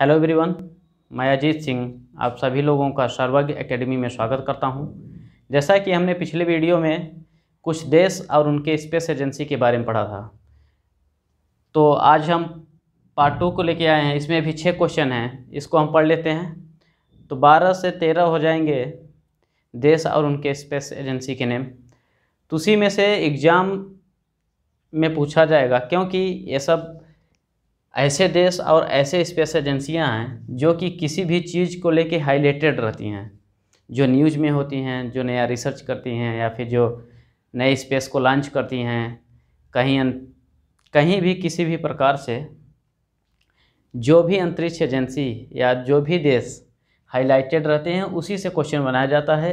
Hello everyone, मायाजीत Singh आप सभी लोगों का सर्वज्ञ एकेडमी में स्वागत करता हूं। जैसा कि हमने पिछले वीडियो में कुछ देश और उनके स्पेस एजेंसी के बारे में पढ़ा था, तो आज हम पार्ट 2 को लेके आए हैं। इसमें भी 6 क्वेश्चन हैं, इसको हम पढ़ लेते हैं तो 12 से 13 हो जाएंगे देश और उनके स्पेस एजेंसी के नेम। तो उसी में से एग्ज़ाम में पूछा जाएगा, क्योंकि ये सब ऐसे देश और ऐसे स्पेस एजेंसियां हैं जो कि किसी भी चीज़ को लेके हाईलाइटेड रहती हैं, जो न्यूज़ में होती हैं, जो नया रिसर्च करती हैं या फिर जो नए स्पेस को लॉन्च करती हैं, कहीं भी किसी भी प्रकार से जो भी अंतरिक्ष एजेंसी या जो भी देश हाईलाइटेड रहते हैं उसी से क्वेश्चन बनाया जाता है।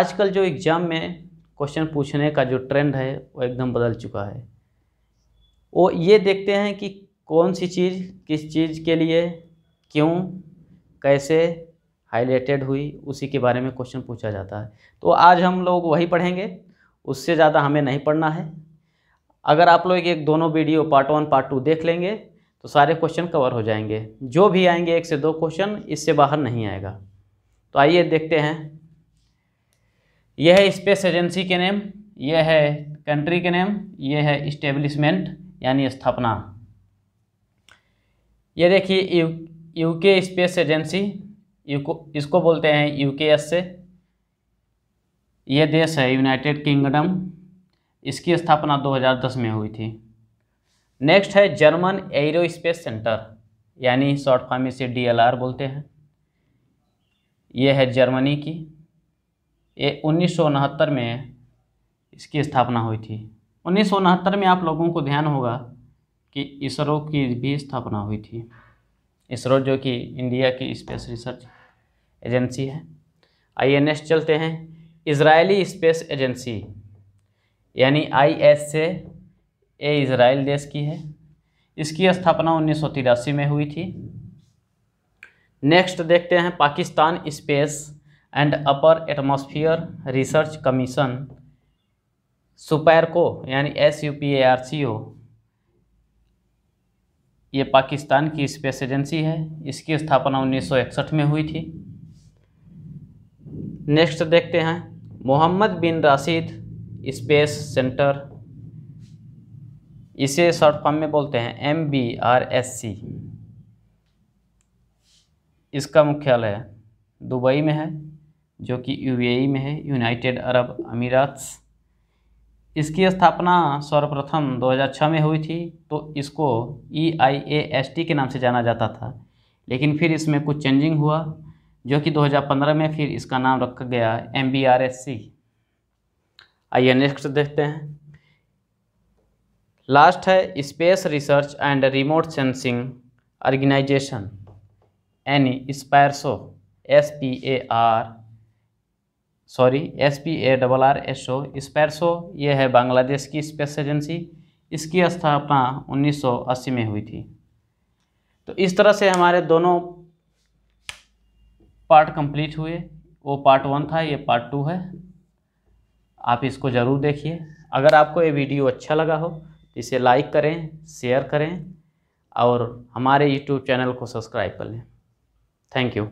आजकल जो एग्ज़ाम में क्वेश्चन पूछने का जो ट्रेंड है वो एकदम बदल चुका है। वो ये देखते हैं कि कौन सी चीज़ किस चीज़ के लिए क्यों कैसे हाईलाइटेड हुई, उसी के बारे में क्वेश्चन पूछा जाता है। तो आज हम लोग वही पढ़ेंगे, उससे ज़्यादा हमें नहीं पढ़ना है। अगर आप लोग एक दोनों वीडियो पार्ट 1 पार्ट 2 देख लेंगे तो सारे क्वेश्चन कवर हो जाएंगे। जो भी आएंगे 1 से 2 क्वेश्चन, इससे बाहर नहीं आएगा। तो आइए देखते हैं। यह है स्पेस एजेंसी के नेम, यह है कंट्री के नेम, यह है इस्टेब्लिशमेंट यानी स्थापना। ये देखिए यूके स्पेस एजेंसी, इसको बोलते हैं यूकेएस से। ये देश है यूनाइटेड किंगडम, इसकी स्थापना 2010 में हुई थी। नेक्स्ट है जर्मन एरोस्पेस सेंटर, यानी शॉर्ट फॉर्म इसे डीएलआर बोलते हैं। ये है जर्मनी की, ये 1969 में इसकी स्थापना हुई थी। 1969 में आप लोगों को ध्यान होगा कि इसरो की भी स्थापना हुई थी। इसरो जो कि इंडिया की स्पेस रिसर्च एजेंसी है। आइए नेक्स्ट चलते हैं, इजरायली स्पेस एजेंसी यानी आईएस से। ये इजराइल देश की है, इसकी स्थापना 1983 में हुई थी। नेक्स्ट देखते हैं Pakistan space and upper atmosphere research commission, SUPARCO यानी SUPARCO। ये पाकिस्तान की स्पेस एजेंसी है, इसकी स्थापना 1961 में हुई थी। नेक्स्ट देखते हैं Mohammed bin Rashid space centre, इसे शॉर्ट फॉर्म में बोलते हैं MBRSC। इसका मुख्यालय दुबई में है, जो कि UAE में है, यूनाइटेड अरब अमीरात्स। इसकी स्थापना सर्वप्रथम 2006 में हुई थी। तो इसको EIAST के नाम से जाना जाता था, लेकिन फिर इसमें कुछ चेंजिंग हुआ, जो कि 2015 में फिर इसका नाम रखा गया MBRSC। आइए नेक्स्ट देखते हैं। लास्ट है space research and remote sensing organisation यानी ISPARSO, SPARSO। ISPARSO ये है बांग्लादेश की स्पेस एजेंसी, इसकी स्थापना 1980 में हुई थी। तो इस तरह से हमारे दोनों पार्ट कंप्लीट हुए। वो पार्ट 1 था, ये पार्ट 2 है। आप इसको ज़रूर देखिए। अगर आपको ये वीडियो अच्छा लगा हो तो इसे लाइक करें, शेयर करें और हमारे YouTube चैनल को सब्सक्राइब कर लें। Thank you.